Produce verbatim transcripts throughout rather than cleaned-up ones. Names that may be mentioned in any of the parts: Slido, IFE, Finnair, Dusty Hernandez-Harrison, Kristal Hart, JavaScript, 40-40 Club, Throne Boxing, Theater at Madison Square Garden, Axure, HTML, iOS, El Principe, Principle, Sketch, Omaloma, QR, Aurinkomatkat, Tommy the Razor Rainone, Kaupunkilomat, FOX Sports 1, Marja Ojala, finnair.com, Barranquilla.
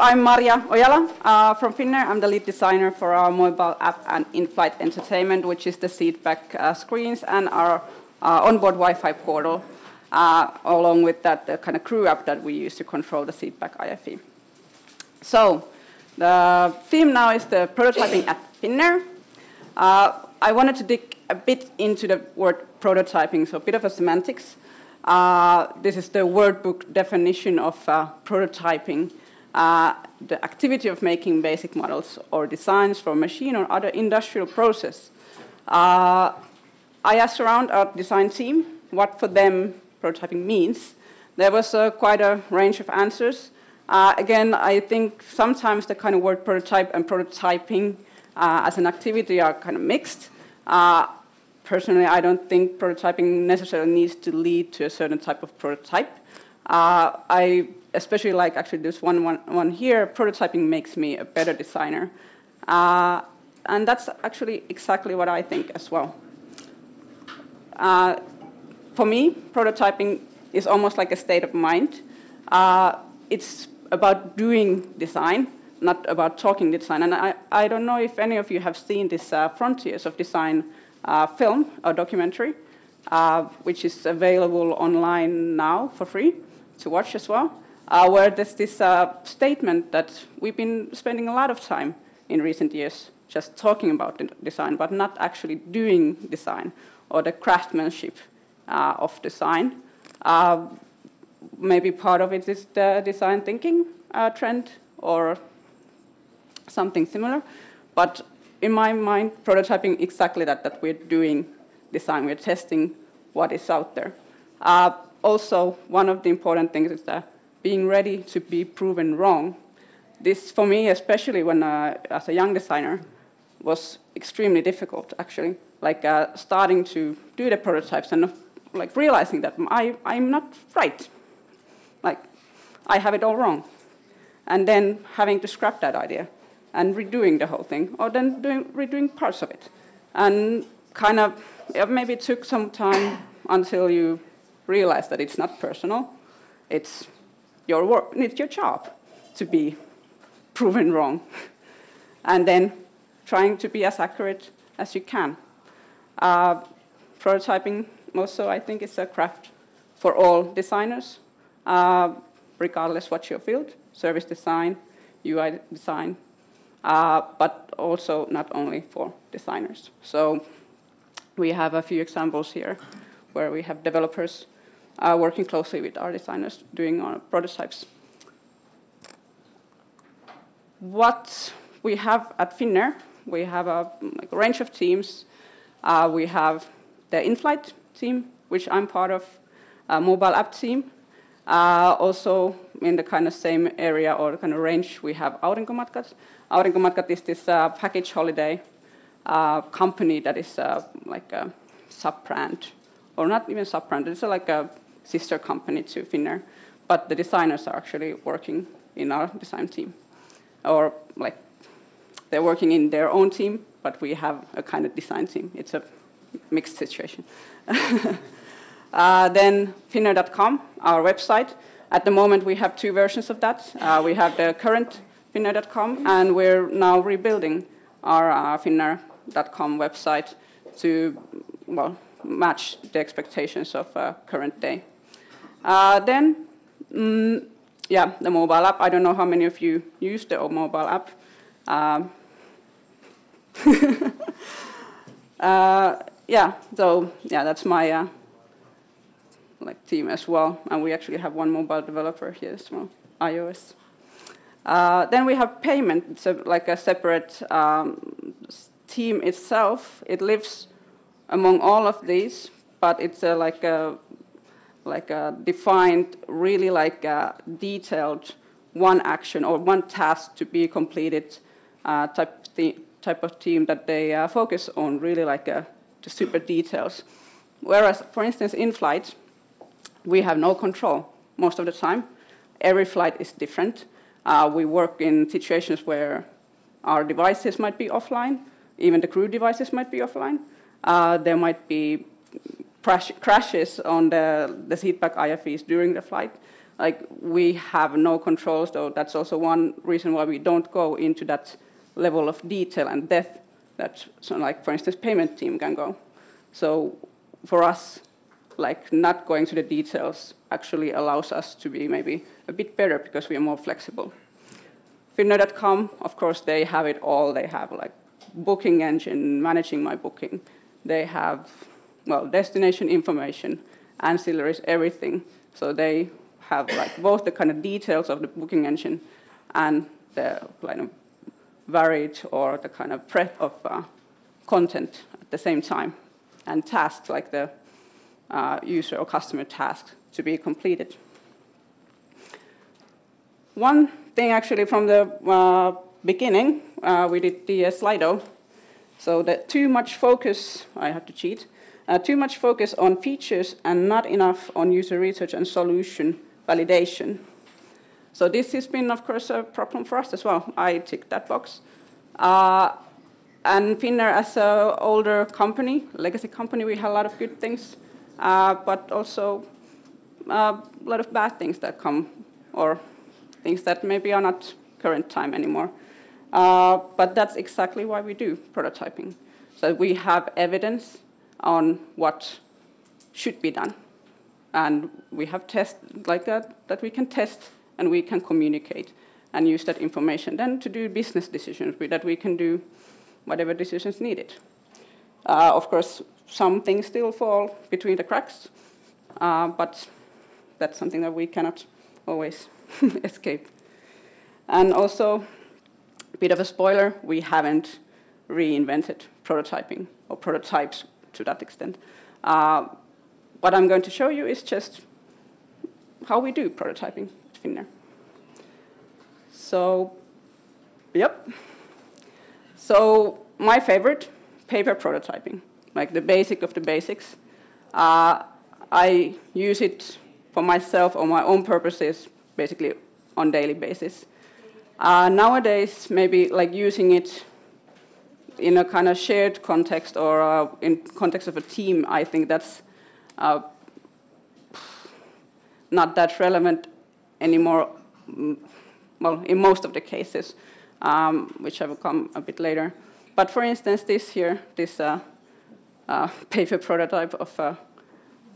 I'm Marja Ojala uh, from Finnair. I'm the lead designer for our mobile app and in-flight entertainment, which is the seatback uh, screens and our uh, onboard Wi-Fi portal, uh, along with that the kind of crew app that we use to control the seatback I F E. So the theme now is the prototyping at Finnair. Uh, I wanted to dig a bit into the word prototyping, so a bit of a semantics. Uh, this is the word book definition of uh, prototyping. Uh, the activity of making basic models or designs for machine or other industrial process. Uh, I asked around our design team what for them prototyping means. There was uh, quite a range of answers. Uh, again, I think sometimes the kind of word prototype and prototyping uh, as an activity are kind of mixed. Uh, personally, I don't think prototyping necessarily needs to lead to a certain type of prototype. Uh, I especially like actually this one, one, one here, prototyping makes me a better designer. Uh, and that's actually exactly what I think as well. Uh, for me, prototyping is almost like a state of mind. Uh, it's about doing design, not about talking design. And I, I don't know if any of you have seen this uh, Frontiers of Design uh, film or documentary, uh, which is available online now for free to watch as well, uh, where there's this uh, statement that we've been spending a lot of time in recent years just talking about design, but not actually doing design or the craftsmanship uh, of design. Uh, maybe part of it is the design thinking uh, trend or something similar, but in my mind, prototyping exactly that, that we're doing design, we're testing what is out there. Uh, Also, one of the important things is that being ready to be proven wrong. This, for me, especially when uh, as a young designer, was extremely difficult, actually. Like uh, starting to do the prototypes and like realizing that I, I'm not right. Like, I have it all wrong. And then having to scrap that idea and redoing the whole thing, or then doing, redoing parts of it. And kind of, yeah, maybe it took some time until you realize that it's not personal, it's your work, it's your job to be proven wrong. And then trying to be as accurate as you can. Uh, prototyping also, I think, is a craft for all designers, uh, regardless what your field, service design, U I design, uh, but also not only for designers. So we have a few examples here where we have developers Uh, working closely with our designers, doing our prototypes. What we have at Finnair, we have a, like, a range of teams. Uh, we have the in-flight team, which I'm part of, a mobile app team. Uh, also in the kind of same area or kind of range, we have Aurinkomatkat. Aurinkomatkat is this uh, package holiday uh, company that is uh, like a sub-brand, or not even sub-brand, it's like a sister company to Finnair, but the designers are actually working in our design team. Or like, they're working in their own team, but we have a kind of design team. It's a mixed situation. uh, then finnair dot com, our website. At the moment, we have two versions of that. Uh, we have the current finnair dot com, and we're now rebuilding our uh, finnair dot com website to, well, match the expectations of uh, current day. Uh, then, mm, yeah, the mobile app. I don't know how many of you use the mobile app. Um, uh, yeah, so yeah, that's my uh, like team as well, and we actually have one mobile developer here as well, iOS. Uh, then we have payment. It's a, like a separate um, team itself. It lives among all of these, but it's a, like a like a defined, really like a detailed one action or one task to be completed uh, type type of team that they uh, focus on, really like a, the super details. Whereas, for instance, in flight, we have no control most of the time. Every flight is different. Uh, we work in situations where our devices might be offline, even the crew devices might be offline. Uh, there might be crash, crashes on the, the seatback I F Es during the flight. like we have no control, so that's also one reason why we don't go into that level of detail and depth that, so like for instance, payment team can go. So for us, like not going to the details actually allows us to be maybe a bit better because we are more flexible. Finnair dot com, of course, they have it all. They have like booking engine, managing my booking. They have, well, destination information, ancillaries, everything. So they have like both the kind of details of the booking engine and the kind of varied or the kind of breadth of uh, content at the same time. And tasks like the uh, user or customer tasks to be completed. One thing actually from the uh, beginning, uh, we did the uh, Slido. So that too much focus, I have to cheat, uh, too much focus on features and not enough on user research and solution validation. So this has been, of course, a problem for us as well. I ticked that box. Uh, and Finnair, as an older company, legacy company, we had a lot of good things, uh, but also a lot of bad things that come, or things that maybe are not current time anymore. Uh, but that's exactly why we do prototyping. So we have evidence on what should be done. And we have tests like that, that we can test and we can communicate and use that information then to do business decisions that we can do whatever decisions needed. Uh, of course, some things still fall between the cracks, uh, but that's something that we cannot always escape. And also, a bit of a spoiler, we haven't reinvented prototyping or prototypes to that extent. Uh, what I'm going to show you is just how we do prototyping at Finnair. So, yep. So my favorite, paper prototyping, like the basic of the basics. Uh, I use it for myself or my own purposes basically on a daily basis. Uh, nowadays, maybe like using it in a kind of shared context or uh, in context of a team, I think that's uh, not that relevant anymore, well, in most of the cases, um, which I will come a bit later. But for instance, this here, this uh, uh, paper prototype of a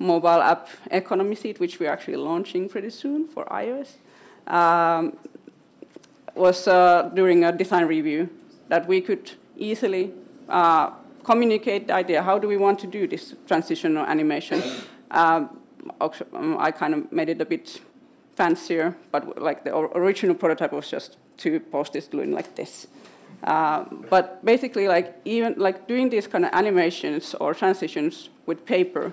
mobile app economy seat, which we're actually launching pretty soon for iOS, um, was uh, during a design review that we could easily uh, communicate the idea. How do we want to do this transitional animation? um, I kind of made it a bit fancier, but like the original prototype was just two post-its gluing like this. Uh, but basically, like even like doing these kind of animations or transitions with paper,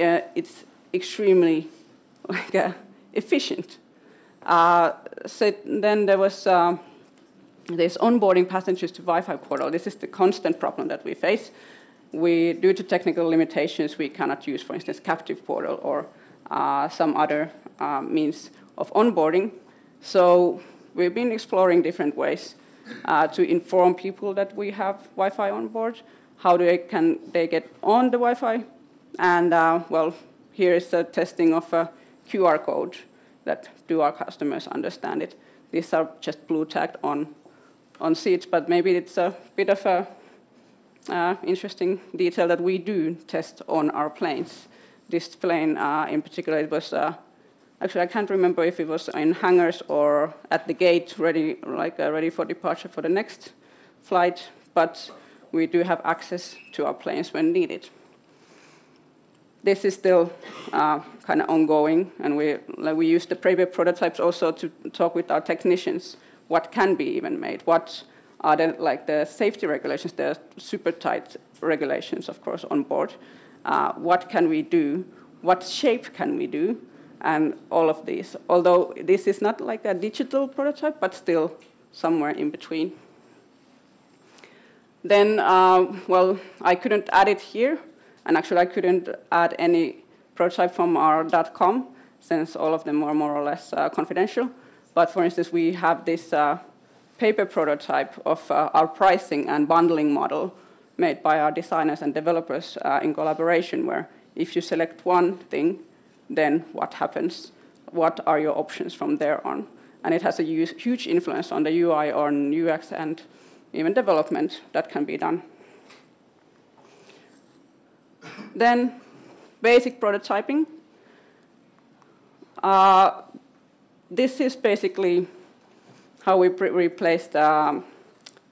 uh, it's extremely like uh, efficient. Uh, so then there was uh, this onboarding passengers to Wi-Fi portal. This is the constant problem that we face. We, due to technical limitations, we cannot use, for instance, captive portal or uh, some other uh, means of onboarding. So we've been exploring different ways uh, to inform people that we have Wi-Fi on board, how do they, can they get on the Wi-Fi, and uh, well, here is a testing of a Q R code. That do our customers understand it? These are just blue tagged on, on seats, but maybe it's a bit of a uh, interesting detail that we do test on our planes. This plane uh, in particular, it was uh, actually I can't remember if it was in hangars or at the gate, ready like uh, ready for departure for the next flight. But we do have access to our planes when needed. This is still uh, kind of ongoing, and we, like, we use the paper prototypes also to talk with our technicians what can be even made, what are the, like, the safety regulations, the super tight regulations, of course, on board. Uh, what can we do? What shape can we do? And all of these. Although this is not like a digital prototype, but still somewhere in between. Then, uh, well, I couldn't add it here. And actually, I couldn't add any prototype from our .com, since all of them are more or less uh, confidential. But for instance, we have this uh, paper prototype of uh, our pricing and bundling model made by our designers and developers uh, in collaboration, where if you select one thing, then what happens? what are your options from there on. And it has a huge influence on the U I, on U X, and even development that can be done. Then basic prototyping. Uh, this is basically how we pre replaced um,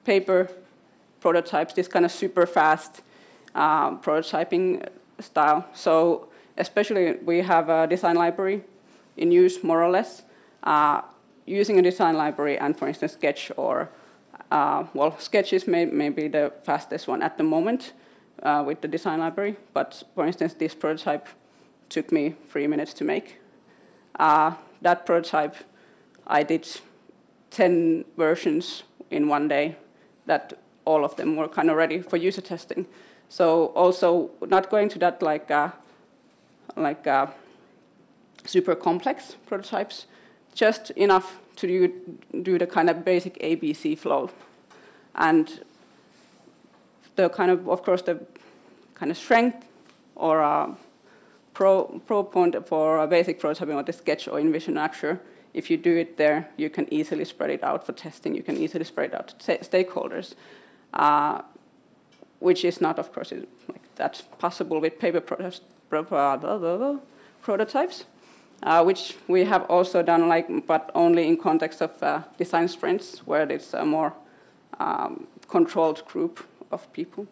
paper prototypes, this kind of super fast um, prototyping style. So especially we have a design library in use more or less. Uh, using a design library and, for instance, Sketch or, uh, well, Sketch is may maybe the fastest one at the moment uh, with the design library. But, for instance, this prototype took me three minutes to make. Uh, that prototype, I did ten versions in one day that all of them were kind of ready for user testing. So also not going to that like, uh, like uh, super complex prototypes, just enough to do, do the kind of basic A B C flow. And the kind of, of course, the kind of strength or a pro, pro point for a basic prototyping or the Sketch or InVision Axure, if you do it there, you can easily spread it out for testing. You can easily spread it out to stakeholders, uh, which is not, of course, it, like, that's possible with paper prototypes. Uh, which we have also done, like, but only in context of uh, design sprints, where it's a more um, controlled group of people.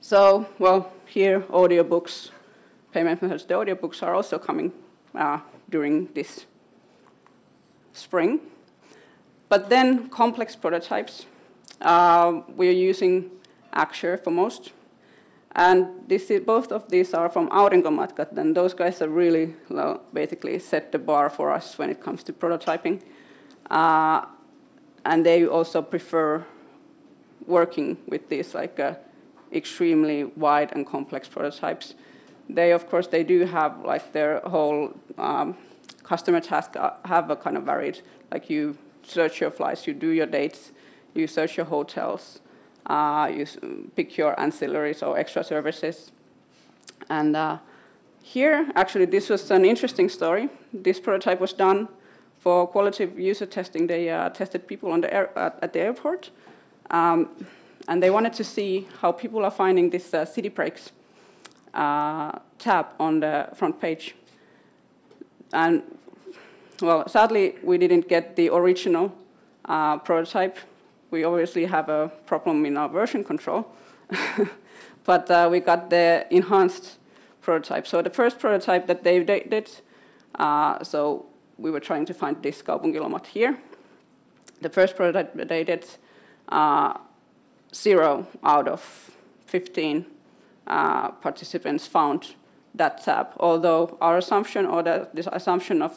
So, well, here, audiobooks, payment methods, the audiobooks are also coming uh, during this spring. But then complex prototypes, uh, we're using Axure for most. And this is, both of these are from Aurinkomatkat, and those guys are really low, basically set the bar for us when it comes to prototyping. Uh, and they also prefer working with these like uh, extremely wide and complex prototypes. They, of course, they do have like their whole um, customer task have a kind of varied, like you search your flights, you do your dates, you search your hotels. Uh, you pick your ancillaries or extra services. And uh, here, actually, this was an interesting story. This prototype was done for quality user testing. They uh, tested people on the air, uh, at the airport. Um, and they wanted to see how people are finding this uh, city breaks uh, tab on the front page. And, well, sadly, we didn't get the original uh, prototype. We obviously have a problem in our version control, but uh, we got the enhanced prototype. So the first prototype that they did, uh, so we were trying to find this Kaupunkilomat here. The first prototype that they did, uh, zero out of fifteen uh, participants found that tab. Although our assumption, or the, this assumption of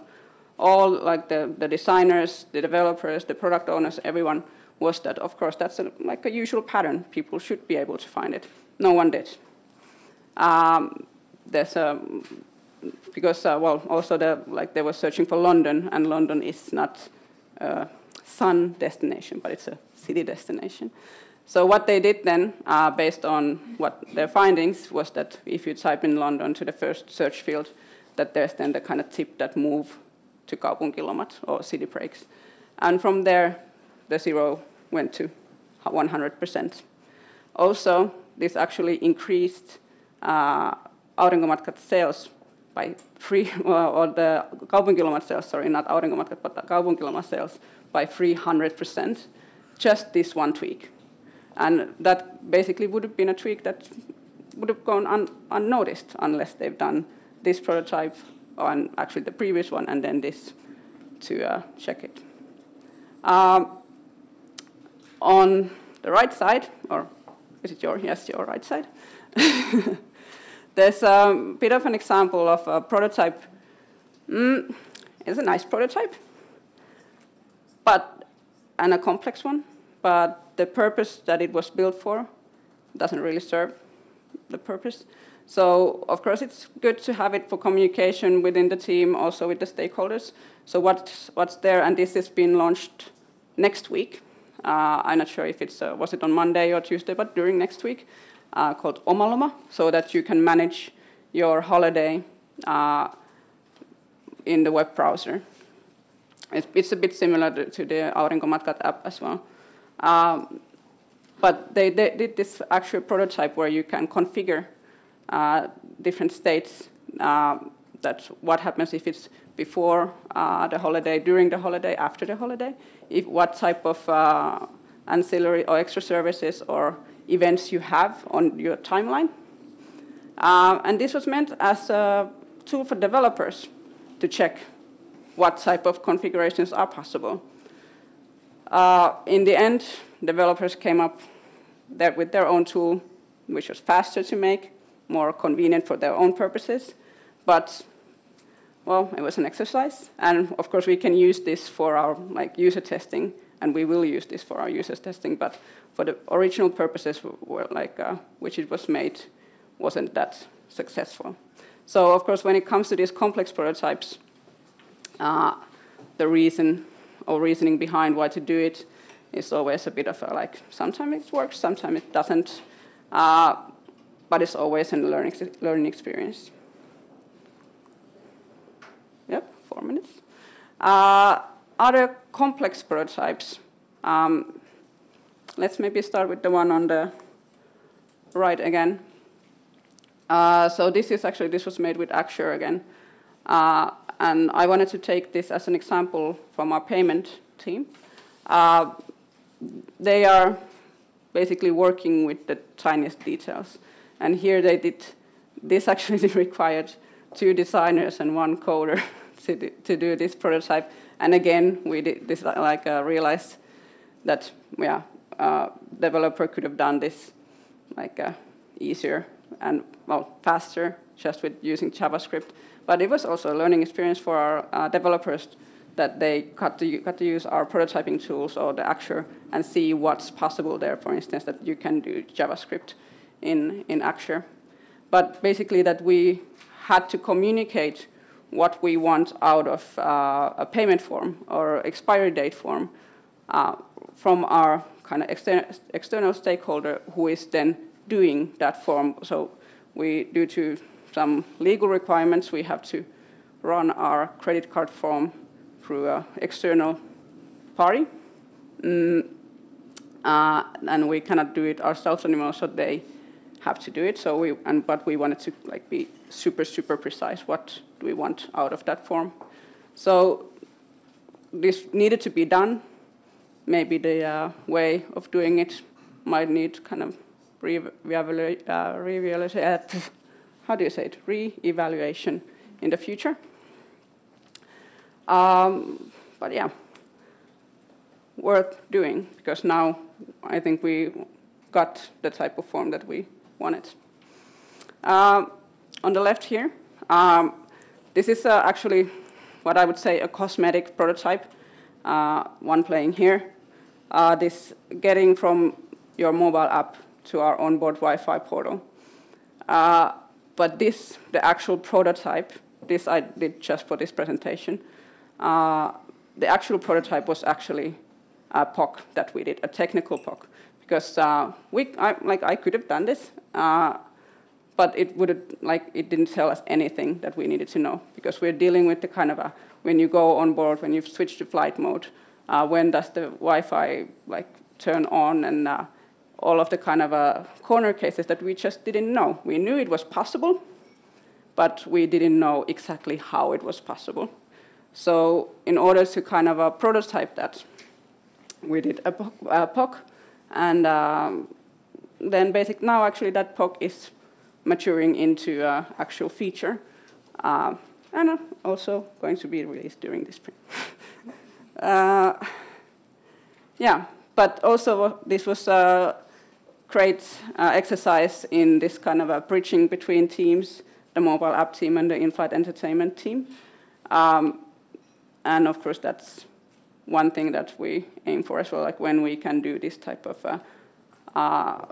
all like the, the designers, the developers, the product owners, everyone, was that, of course, that's a, like a usual pattern. People should be able to find it. No one did. Um, there's a, because, uh, well, also the, like they were searching for London, and London is not a sun destination, but it's a city destination. So what they did then, uh, based on what their findings, was that if you type in London to the first search field, that there's then the kind of tip that move to Kaupunkilomat or city breaks. And from there, the zero went to one hundred percent. Also, this actually increased uh, Aurinkomatkat sales by three, well, or the Kaupunkilomat sales, sorry, not Aurinkomatkat, but the Kaupunkilomat sales by three hundred percent, just this one tweak. And that basically would have been a tweak that would have gone un unnoticed unless they've done this prototype, and actually the previous one, and then this to uh, check it. Um, On the right side, or is it your, yes, your right side, there's a bit of an example of a prototype. Mm, it's a nice prototype, but, and a complex one, but the purpose that it was built for doesn't really serve the purpose. So, of course, it's good to have it for communication within the team, also with the stakeholders. So what's, what's there, and this is being launched next week. Uh, I'm not sure if it's, uh, was it on Monday or Tuesday, but during next week, uh, called Omaloma, so that you can manage your holiday uh, in the web browser. It's, it's a bit similar to, to the Aurinkomatkat app as well. Um, but they, they did this actual prototype where you can configure uh, different states. Uh, that's what happens if it's before uh, the holiday, during the holiday, after the holiday, if what type of uh, ancillary or extra services or events you have on your timeline. Uh, and this was meant as a tool for developers to check what type of configurations are possible. Uh, in the end, developers came up that with their own tool, which was faster to make, more convenient for their own purposes. But, well, it was an exercise. And, of course, we can use this for our like, user testing, and we will use this for our users testing. But for the original purposes were like, uh, which it was made wasn't that successful. So, of course, when it comes to these complex prototypes, uh, the reason or reasoning behind why to do it is always a bit of a, like, sometimes it works, sometimes it doesn't, uh, but it's always a learning, learning experience. Yep, four minutes. Uh, other complex prototypes. Um, let's maybe start with the one on the right again. Uh, so this is actually, this was made with Axure again. Uh, and I wanted to take this as an example from our payment team. Uh, they are basically working with the tiniest details. And here they did, this actually required two designers and one coder to, do, to do this prototype. And again, we did this, like, uh, realized that, yeah, uh, developer could have done this, like, uh, easier and, well, faster, just with using JavaScript. But it was also a learning experience for our uh, developers that they got to, got to use our prototyping tools or the Axure and see what's possible there, for instance, that you can do JavaScript in, in Axure. But basically that we had to communicate what we want out of uh, a payment form or expiry date form uh, from our kind of external, external stakeholder who is then doing that form. So we, due to some legal requirements, we have to run our credit card form through an external party. Mm, uh, and we cannot do it ourselves anymore, so they have to do it. So we, and, but we wanted to like, be super, super precise. What do we want out of that form? So this needed to be done. Maybe the uh, way of doing it might need kind of re-evaluation. Uh, re how do you say it? Re-evaluation in the future. Um, but yeah, worth doing, because now I think we got the type of form that we wanted. Um, on the left here, um, this is uh, actually what I would say a cosmetic prototype, uh, one playing here. Uh, this getting from your mobile app to our onboard Wi-Fi portal. Uh, but this, the actual prototype, this I did just for this presentation. Uh, the actual prototype was actually a P O C that we did, a technical P O C, because uh, we, I, like, I could have done this, uh, but it would like it didn't tell us anything that we needed to know, because we're dealing with the kind of a, when you go on board, when you switch to flight mode, uh, when does the Wi-Fi like turn on, and uh, all of the kind of uh, corner cases that we just didn't know. We knew it was possible, but we didn't know exactly how it was possible. So in order to kind of uh, prototype that, we did a P O C, and um, then basic. Now actually that P O C is maturing into uh, actual feature, uh, and uh, also going to be released during this spring. uh, yeah, but also this was a great uh, exercise in this kind of a bridging between teams, the mobile app team and the in-flight entertainment team. Um, And of course, that's one thing that we aim for as well, like when we can do this type of uh, uh,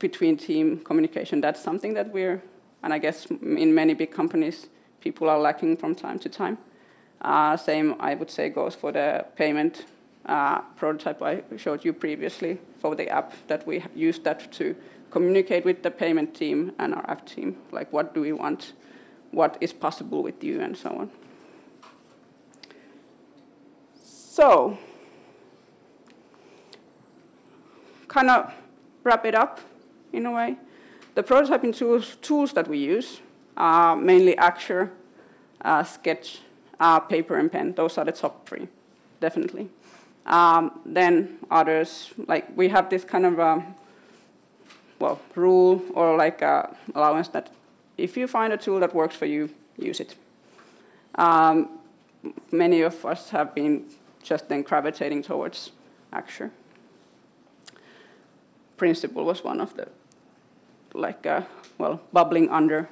between-team communication. That's something that we're, and I guess in many big companies, people are lacking from time to time. Uh, same, I would say, goes for the payment uh, prototype I showed you previously for the app, that we use that to communicate with the payment team and our app team, like what do we want, what is possible with you, and so on. So, kind of wrap it up in a way. The prototyping tools, tools that we use are uh, mainly Axure, uh, Sketch, uh, paper and pen. Those are the top three, definitely. Um, then others, like we have this kind of um, well rule or like uh, allowance that if you find a tool that works for you, use it. Um, many of us have been just then gravitating towards Axure. Principle was one of the like uh, well bubbling under.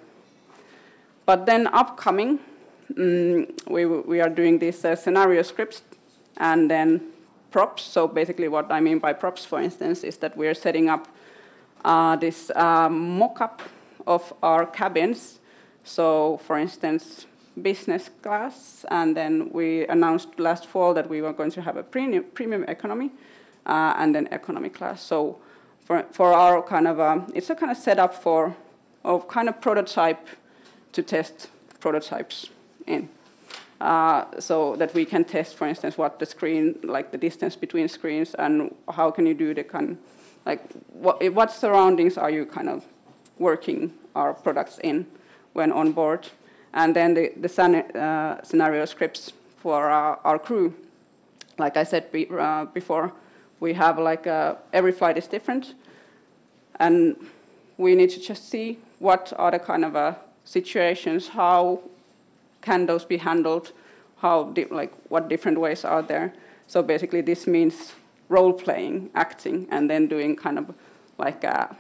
But then upcoming, um, we we are doing these uh, scenario scripts and then props. So basically, what I mean by props, for instance, is that we are setting up uh, this uh, mock-up of our cabins. So for instance, business class, and then we announced last fall that we were going to have a premium premium economy. Uh, and then economy class. So for, for our kind of, um, it's a kind of setup for, of kind of prototype to test prototypes in. Uh, so that we can test, for instance, what the screen, like the distance between screens, and how can you do the kind, like what, what surroundings are you kind of working our products in when on board. And then the, the uh, scenario scripts for our, our crew. Like I said be, uh, before, we have like a, every flight is different, and we need to just see what are the kind of uh, situations, how can those be handled, how like what different ways are there. So basically, this means role playing, acting, and then doing kind of like a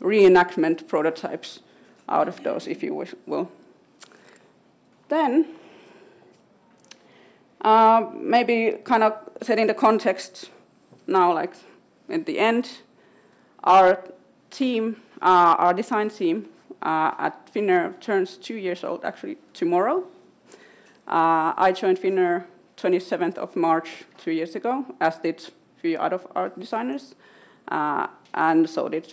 reenactment prototypes out of those, if you wish, will. Then uh, maybe kind of setting the context. Now, like at the end, our team, uh, our design team uh, at Finnair turns two years old actually tomorrow. Uh, I joined Finnair twenty-seventh of March two years ago, as did a few other our designers, uh, and so did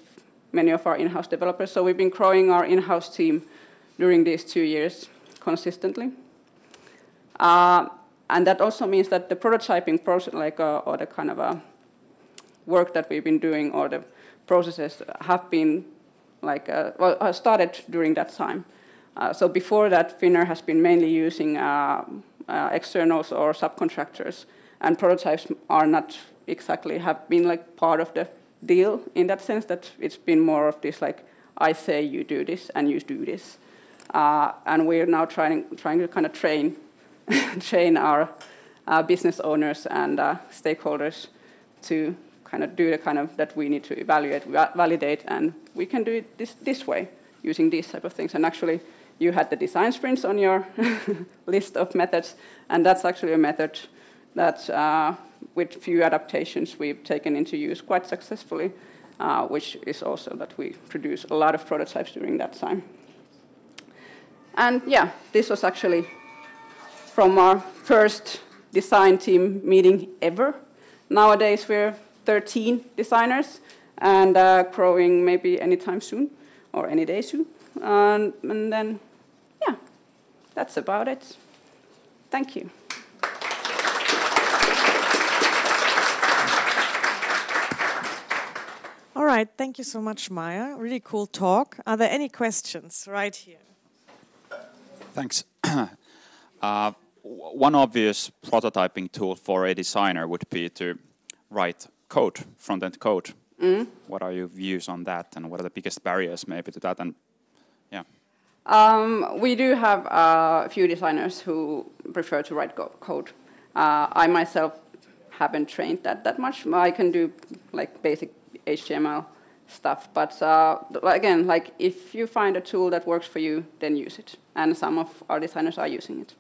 many of our in-house developers. So we've been growing our in-house team during these two years consistently. Uh, and that also means that the prototyping process, like uh, or the kind of a work that we've been doing, or the processes have been like uh, well started during that time. Uh, so before that, Finnair has been mainly using uh, uh, externals or subcontractors, and prototypes are not exactly have been like part of the deal in that sense. That it's been more of this like I say you do this and you do this, uh, and we're now trying trying to kind of train train our uh, business owners and uh, stakeholders to kind of do the kind of that we need to evaluate, validate, and we can do it this, this way, using these type of things. And actually, you had the design sprints on your list of methods, and that's actually a method that, uh, with few adaptations, we've taken into use quite successfully, uh, which is also that we produce a lot of prototypes during that time. And yeah, this was actually from our first design team meeting ever. Nowadays, we're thirteen designers, and uh, growing maybe anytime soon, or any day soon. And, and then, yeah, that's about it. Thank you. All right, thank you so much, Marja. Really cool talk. Are there any questions right here? Thanks. uh, one obvious prototyping tool for a designer would be to write code, front-end code. Mm. What are your views on that, and what are the biggest barriers maybe to that? And yeah, um, we do have a uh, few designers who prefer to write go code. Uh, I myself haven't trained that that much. I can do like basic H T M L stuff, but uh, again, like if you find a tool that works for you, then use it. And some of our designers are using it.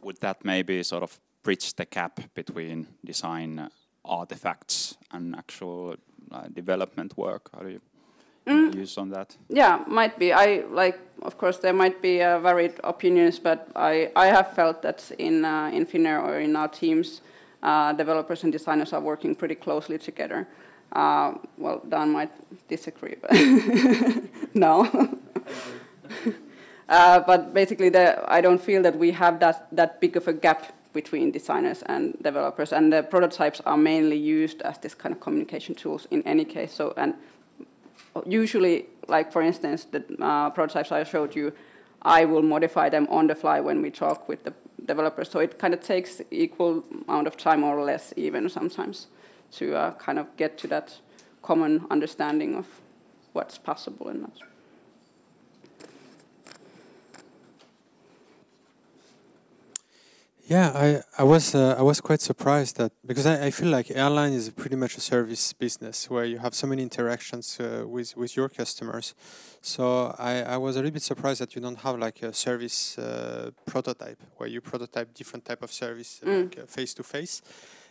Would that maybe sort of bridge the gap between design artifacts and actual uh, development work? How do you mm. use on that? Yeah, might be. I like, of course, there might be uh, varied opinions, but I I have felt that in uh, in Finnair or in our teams, uh, developers and designers are working pretty closely together. Uh, well, Dan might disagree, but no. Uh, but basically, the, I don't feel that we have that that big of a gap between designers and developers, and the prototypes are mainly used as this kind of communication tools in any case. So, and usually, like for instance, the uh, prototypes I showed you, I will modify them on the fly when we talk with the developers. So it kind of takes equal amount of time or less even sometimes to uh, kind of get to that common understanding of what's possible and not. Yeah, I, I was uh, I was quite surprised that, because I, I feel like airline is pretty much a service business where you have so many interactions uh, with with your customers. So I, I was a little bit surprised that you don't have like a service uh, prototype where you prototype different type of service mm. like, uh, face to face.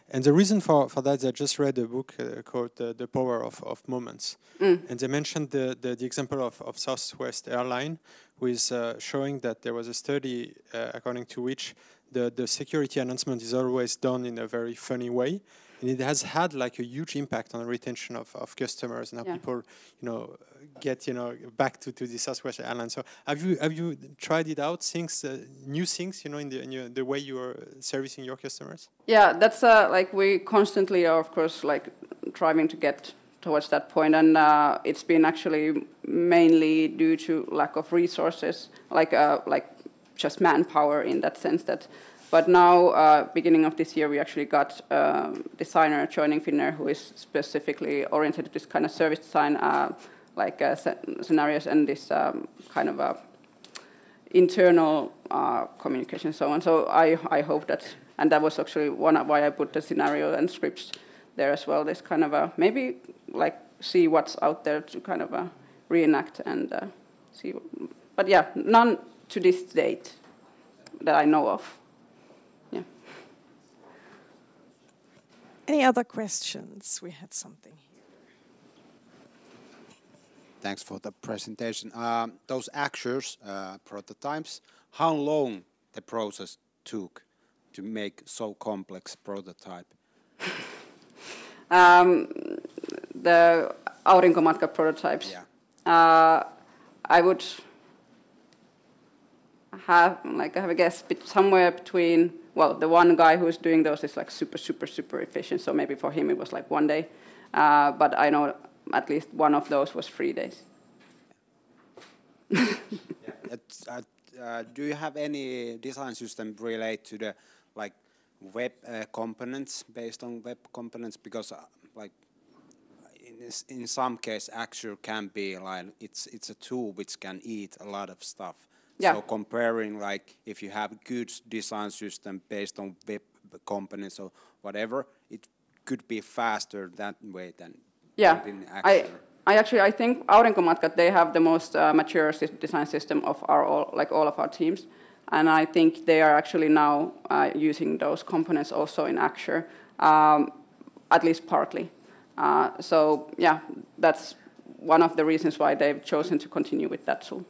And the reason for, for that is I just read a book uh, called uh, The Power of, of Moments. Mm. And they mentioned the, the, the example of, of Southwest Airlines, who is uh, showing that there was a study uh, according to which the, the security announcement is always done in a very funny way. And it has had like a huge impact on the retention of, of customers and how yeah. people, you know, get, you know, back to, to the Southwest Airlines. So have you have you tried it out? Things, uh, new things, you know, in the in your, the way you are servicing your customers. Yeah, that's uh, like we constantly are, of course, like striving to get towards that point, and uh, it's been actually mainly due to lack of resources, like uh, like just manpower in that sense that. But now, uh, beginning of this year, we actually got a designer joining Finnair who is specifically oriented to this kind of service design, uh, like uh, scenarios and this um, kind of uh, internal uh, communication, so on. So I, I hope that, and that was actually one of why I put the scenario and scripts there as well. This kind of uh, maybe like see what's out there to kind of uh, reenact and uh, see. But yeah, none to this date that I know of. Any other questions? We had something here. Thanks for the presentation. Um, those Axures uh, prototypes, how long the process took to make so complex prototype? um, the Aurinkomatkat prototypes. Yeah. Uh, I would have like I have a guess, but somewhere between. Well, the one guy who's doing those is like super, super, super efficient. So maybe for him it was like one day. Uh, but I know at least one of those was three days. Yeah, uh, uh, do you have any design system related to the like web uh, components based on web components? Because uh, like in this, in some case, Axure can be like it's it's a tool which can eat a lot of stuff. Yeah. So comparing, like, if you have good design system based on web components or whatever, it could be faster that way than yeah. in Axure. I, I actually, I think Aurinkomatkat, they have the most uh, mature design system of our all, like all of our teams, and I think they are actually now uh, using those components also in Axure, um, at least partly. Uh, so yeah, that's one of the reasons why they've chosen to continue with that tool.